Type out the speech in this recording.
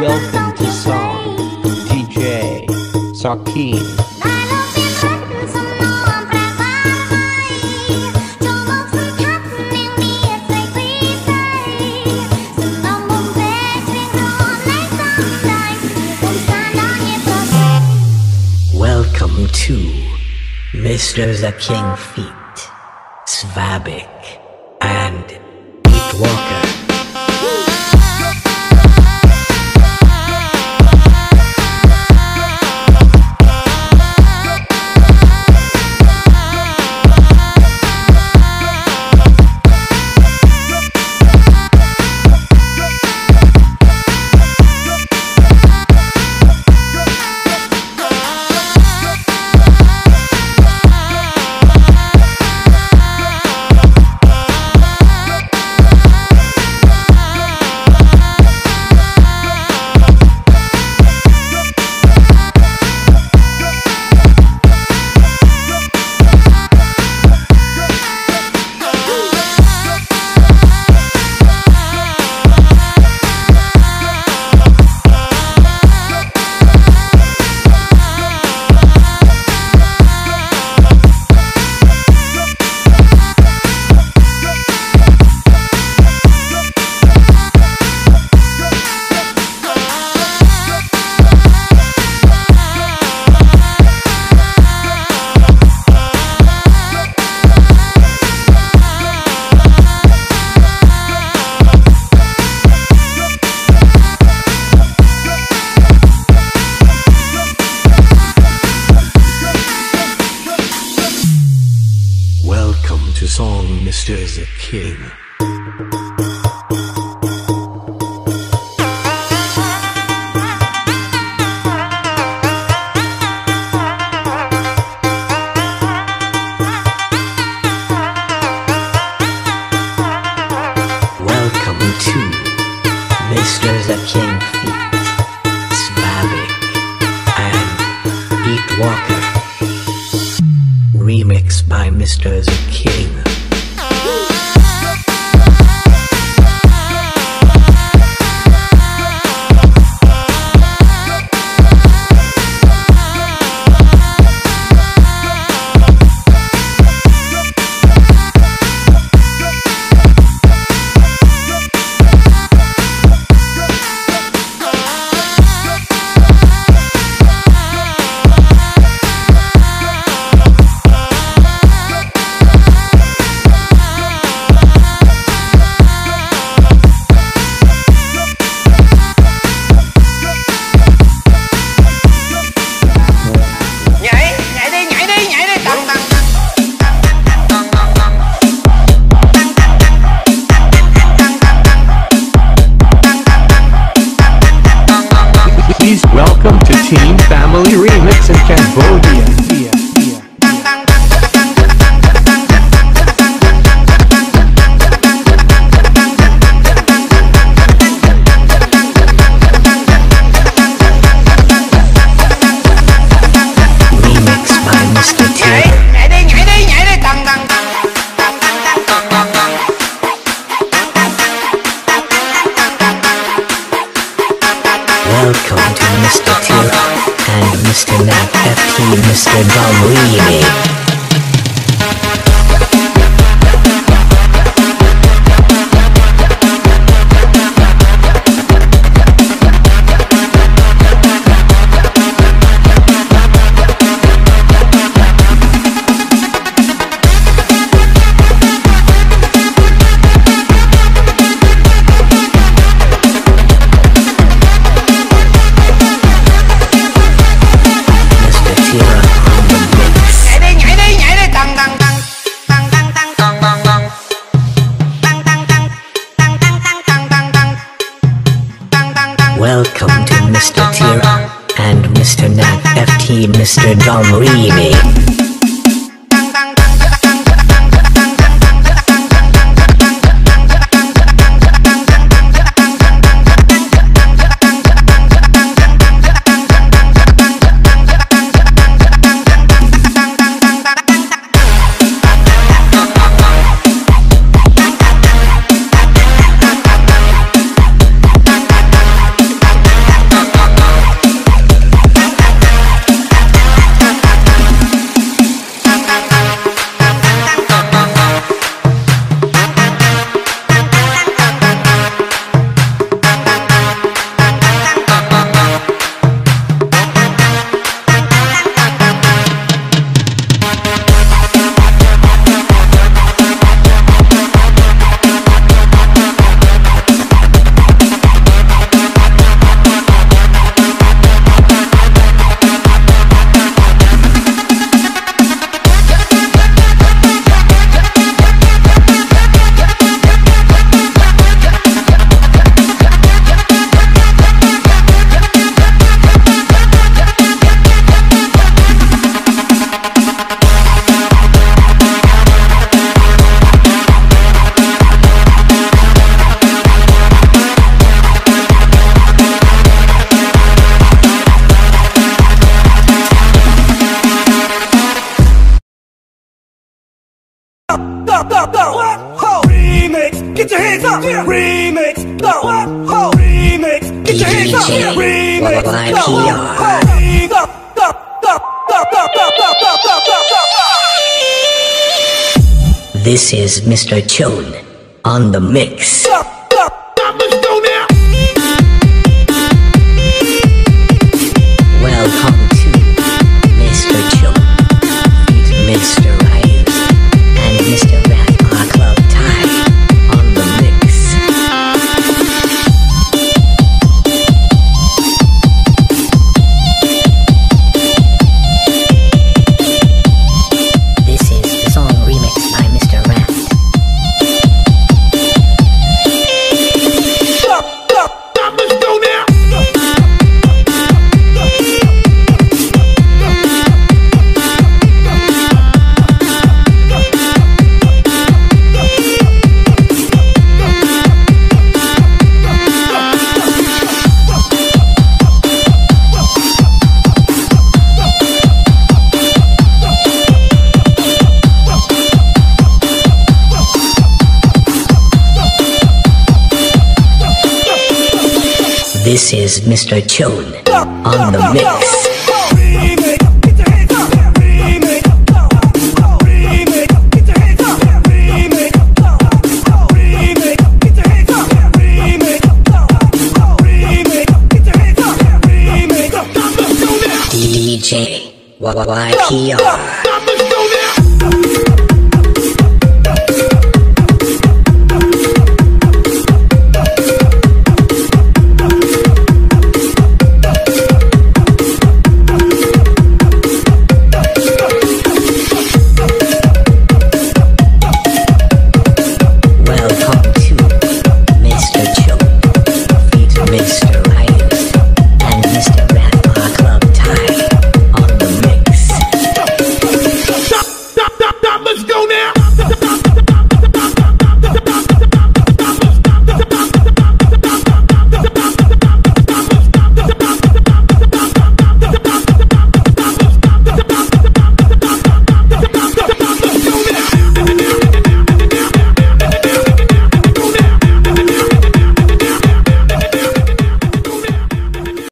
Welcome to song, DJ Sakin. Welcome to MrZz King feat. Svabik and Pete Walker. Welcome to song MrZz King. Remix by MrZz King. Welcome to Team Family Remix in Cambodia. Welcome to Mr. Tip and Mr. Mac FT, Mr. Dom Remix. Welcome to Mr. Tira and Mr. Nat FT, Mr. Dom Remix. up, remix, go up, ho, remix, get your hands up, remix, go up, ho, remix, go. This is Mr. Tune on the mix. Welcome to Mr. Tune, Mr. Rives, and Mr. Ratbar Club Time on the mix. This is the song remixed by Mr. Rat. This is Mr. Tune on the mix. DJ YPR.